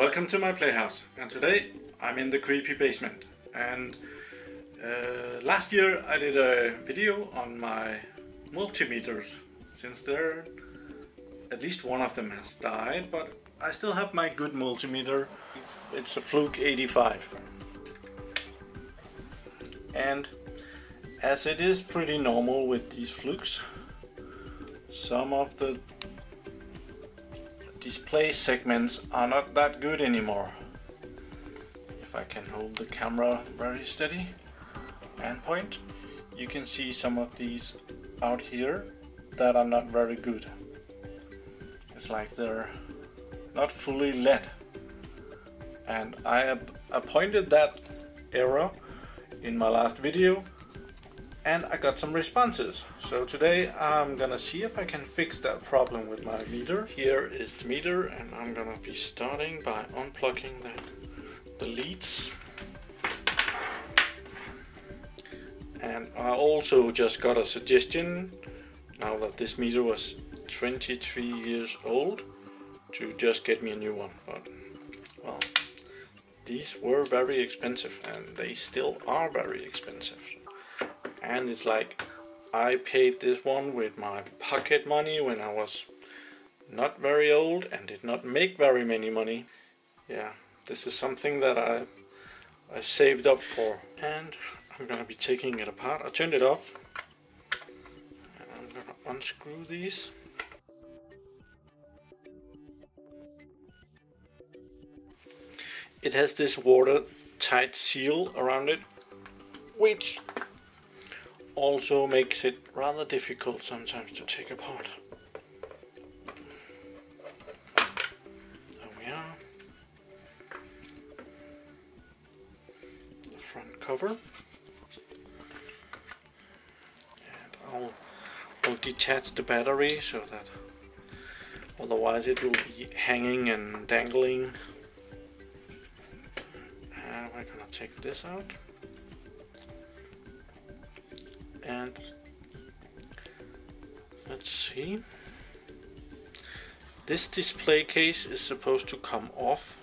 Welcome to my playhouse, and today I'm in the creepy basement. And last year I did a video on my multimeters, since there at least one of them has died, but I still have my good multimeter. It's a Fluke 85, and as it is pretty normal with these Flukes, some of the display segments are not that good anymore. If I can hold the camera very steady and point, you can see some of these out here that are not very good. It's like they're not fully LED, and I pointed that error in my last video and I got some responses. So today I'm gonna see if I can fix that problem with my meter. Here is the meter, and I'm gonna be starting by unplugging the leads. And I also just got a suggestion, now that this meter was 23 years old, to just get me a new one. But well, these were very expensive, and they still are very expensive. And it's like, I paid this one with my pocket money when I was not very old and did not make very many money. Yeah, this is something that I saved up for. And I'm gonna be taking it apart. I turned it off. And I'm gonna unscrew these. It has this watertight seal around it, which also makes it rather difficult sometimes to take apart. There we are. The front cover. And I'll detach the battery so that otherwise it will be hanging and dangling. And we're gonna take this out. And let's see, this display case is supposed to come off,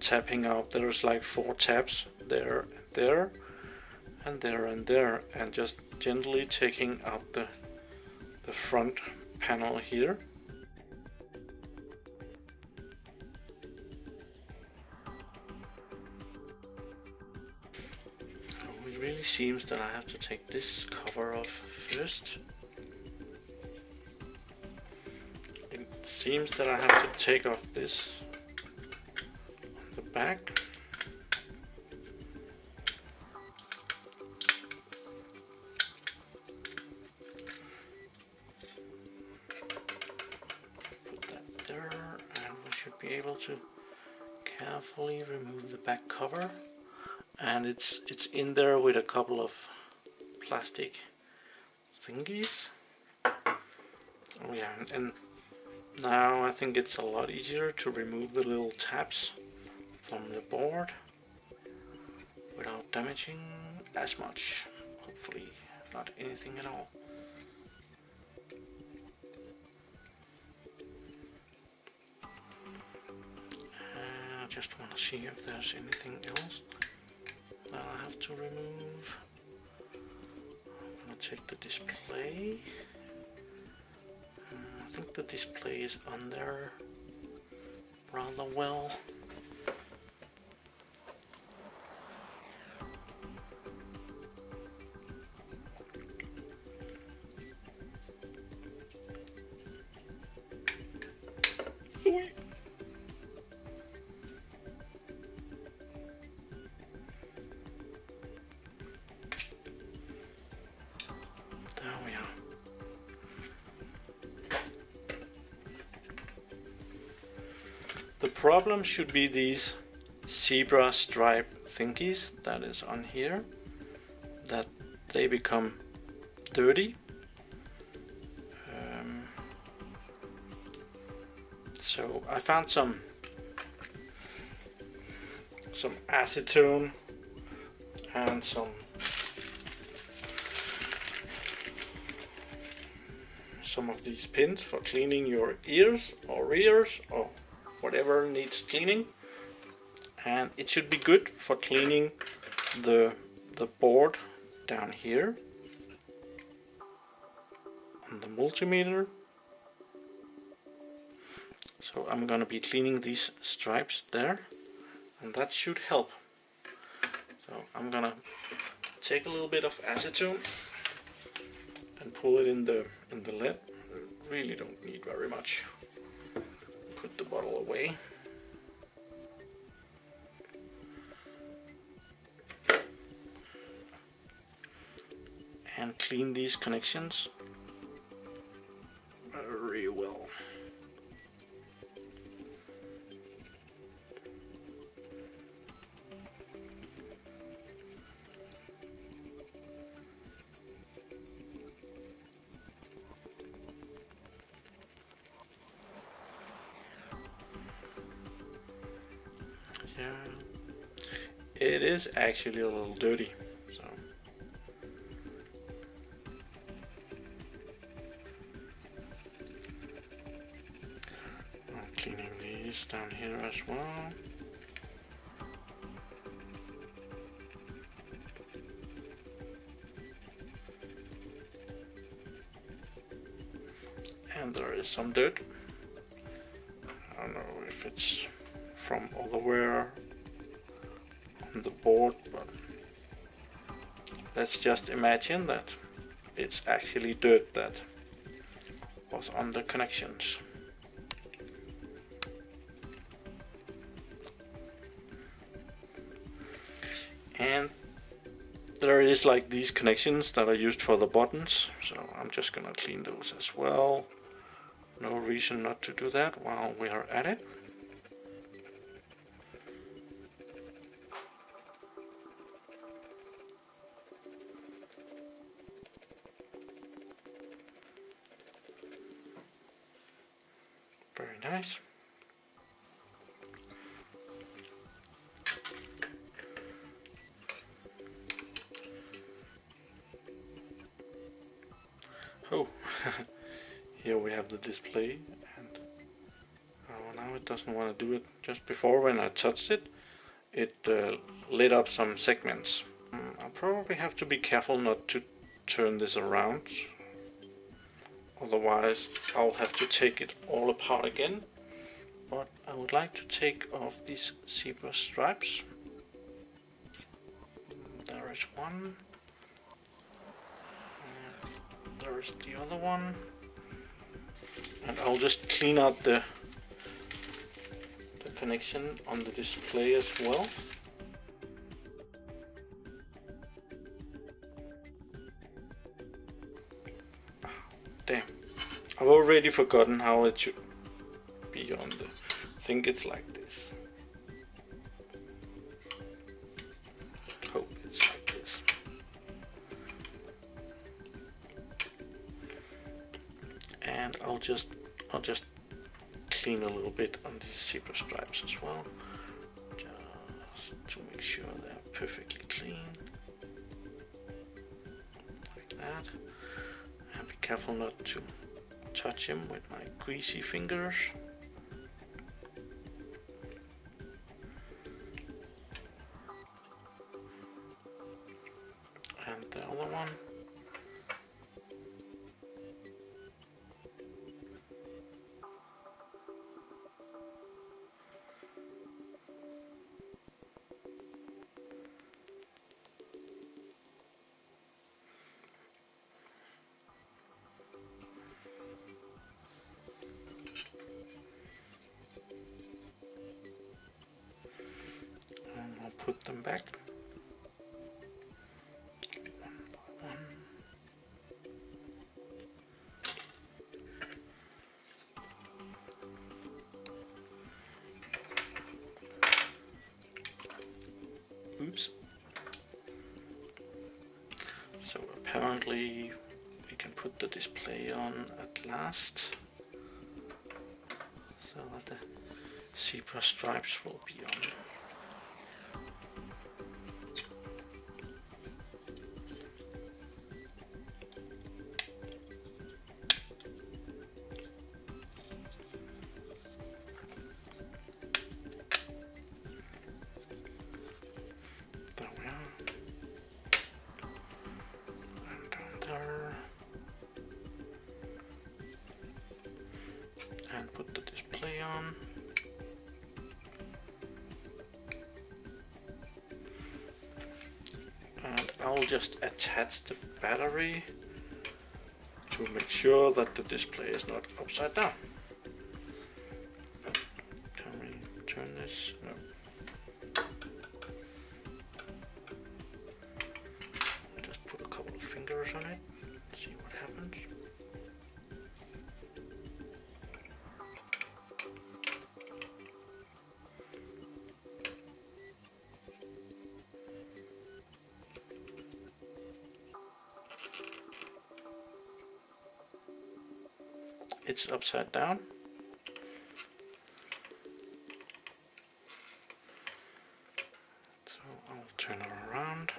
tapping out. There's like 4 taps, there, there, and there, and there, and just gently taking out the front panel here. It really seems that I have to take this cover off first. It seems that I have to take off this on the back. Put that there, and we should be able to carefully remove the back cover. And it's in there with a couple of plastic thingies. Oh yeah, and now I think it's a lot easier to remove the little tabs from the board without damaging as much. Hopefully not anything at all. I just want to see if there's anything else that I have to remove. I'm gonna take the display. I think the display is on there rather well. The problem should be these zebra stripe thingies that is on here, that they become dirty. So I found some acetone and some of these pins for cleaning your ears or whatever needs cleaning. and it should be good for cleaning the board down here on the multimeter. So I'm gonna be cleaning these stripes there, and that should help. So I'm gonna take a little bit of acetone and pull it in the lid. I really don't need very much. Put the bottle away. And clean these connections very well. Yeah, it is actually a little dirty. So I'm cleaning these down here as well. And there is some dirt. I don't know if it's from all the wear on the board, but let's just imagine that it's actually dirt that was on the connections. And there is like these connections that are used for the buttons, so I'm just gonna clean those as well. No reason not to do that while we are at it. Very nice. Oh, here we have the display, and now it doesn't want to do it. Just before, when I touched it, it lit up some segments. I'll probably have to be careful not to turn this around. Otherwise, I'll have to take it all apart again. But I would like to take off these zebra stripes. There is one. And there is the other one. And I'll just clean out the connection on the display as well. Damn, I've already forgotten how it should be on the... I think it's like this. Hope it's like this. And I'll just clean a little bit on these zebra stripes as well, just to make sure they're perfectly clean. Like that. And be careful not to touch him with my greasy fingers. And the other one. Put them back one by one. Oops. So apparently we can put the display on at last, so that the zebra stripes will be on. put the display on. And I'll just attach the battery to make sure that the display is not upside down. Can we turn this? No. Just put a couple of fingers on it, see what happens. It's upside down. So I'll turn it around.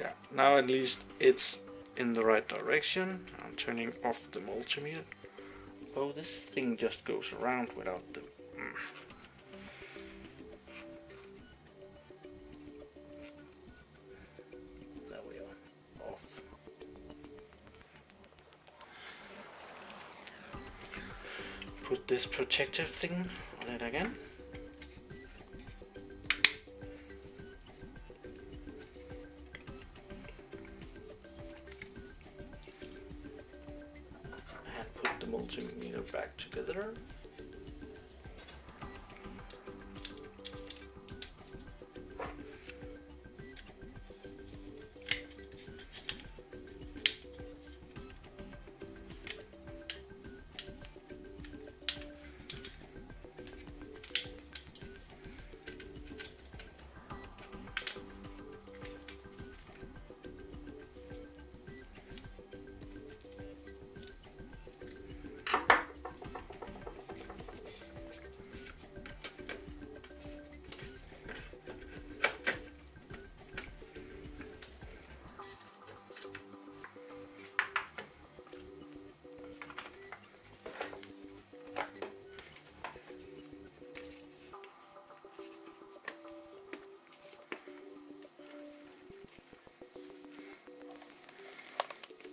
Yeah, now at least it's in the right direction. I'm turning off the multimeter. Oh, this thing just goes around without the... There we are. Off. Put this protective thing on it again. Multimeter back together.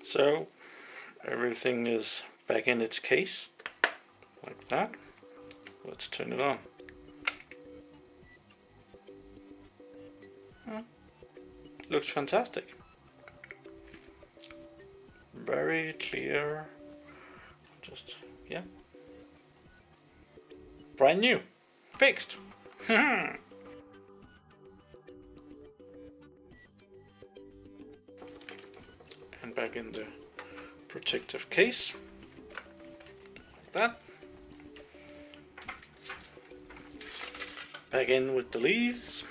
So everything is back in its case, like that. Let's turn it on. Looks fantastic. Very clear. Just, yeah. Brand new. Fixed. And back in the protective case, like that. Back in with the leads.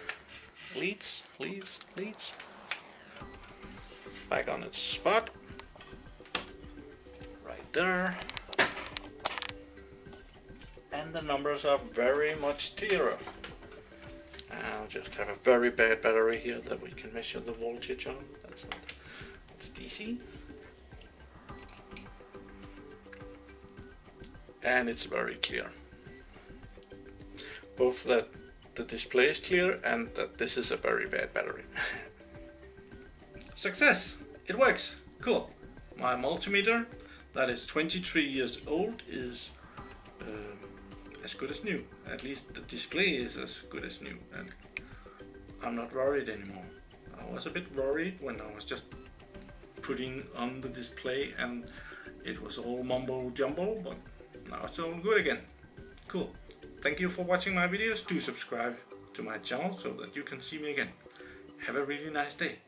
Back on its spot, right there. And the numbers are very much clearer. I'll just have a very bad battery here that we can measure the voltage on. That's not. It's DC, and it's very clear, both that the display is clear and that this is a very bad battery. Success! It works! Cool! My multimeter, that is 23 years old, is as good as new. At least the display is as good as new, and I'm not worried anymore. I was a bit worried when I was just putting on the display and it was all mumbo jumbo, but now it's all good again. Cool. Thank you for watching my videos. Do subscribe to my channel so that you can see me again. Have a really nice day.